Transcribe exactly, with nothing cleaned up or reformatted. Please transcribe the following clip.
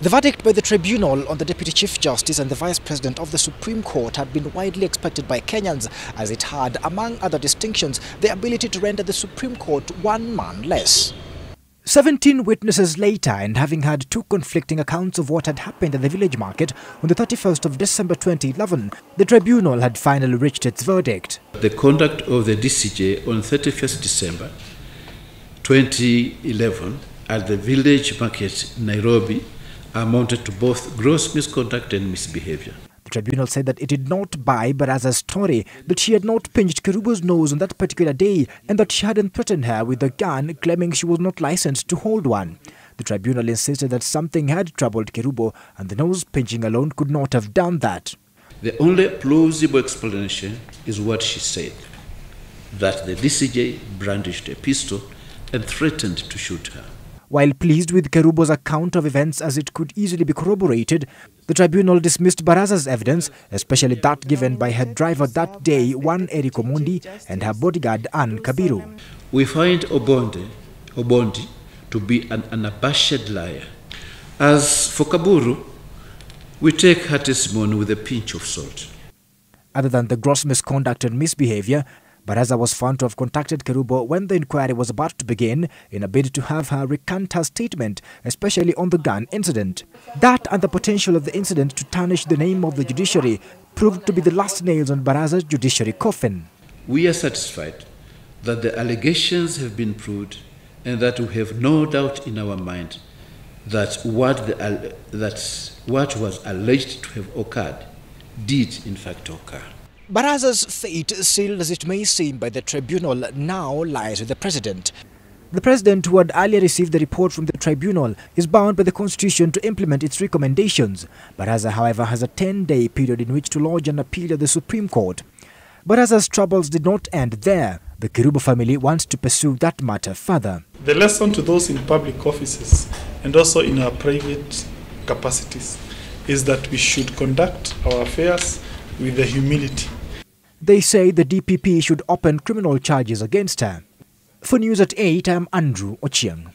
The verdict by the tribunal on the Deputy Chief Justice and the Vice President of the Supreme Court had been widely expected by Kenyans, as it had, among other distinctions, the ability to render the Supreme Court one man less. Seventeen witnesses later, and having had two conflicting accounts of what had happened at the village market on the thirty-first of December twenty eleven, the tribunal had finally reached its verdict. The conduct of the D C J on thirty-first December twenty eleven at the village market in Nairobi amounted to both gross misconduct and misbehavior. The tribunal said that it did not buy Baraza's story that she had not pinched Kerubo's nose on that particular day and that she hadn't threatened her with a gun, claiming she was not licensed to hold one. The tribunal insisted that something had troubled Kerubo and the nose pinching alone could not have done that. The only plausible explanation is what she said, that the D C J brandished a pistol and threatened to shoot her. While pleased with Kerubo's account of events as it could easily be corroborated, the tribunal dismissed Baraza's evidence, especially that given by her driver that day, one Eric Obondi, and her bodyguard, Anne Kabiru. We find Obondi, Obondi to be an unabashed liar. As for Kabiru, we take her testimony with a pinch of salt. Other than the gross misconduct and misbehavior, Baraza was found to have contacted Kerubo when the inquiry was about to begin in a bid to have her recant her statement, especially on the gun incident. That and the potential of the incident to tarnish the name of the judiciary proved to be the last nails on Baraza's judiciary coffin. We are satisfied that the allegations have been proved and that we have no doubt in our mind that what, the, that what was alleged to have occurred did in fact occur. Baraza's fate, sealed as it may seem by the tribunal, now lies with the president. The president, who had earlier received the report from the tribunal, is bound by the constitution to implement its recommendations. Baraza, however, has a ten-day period in which to lodge an appeal at the Supreme Court. Baraza's troubles did not end there. The Kerubo family wants to pursue that matter further. The lesson to those in public offices and also in our private capacities is that we should conduct our affairs with the humility. They say the D P P should open criminal charges against her. For News at eight, I'm Andrew Ochieng.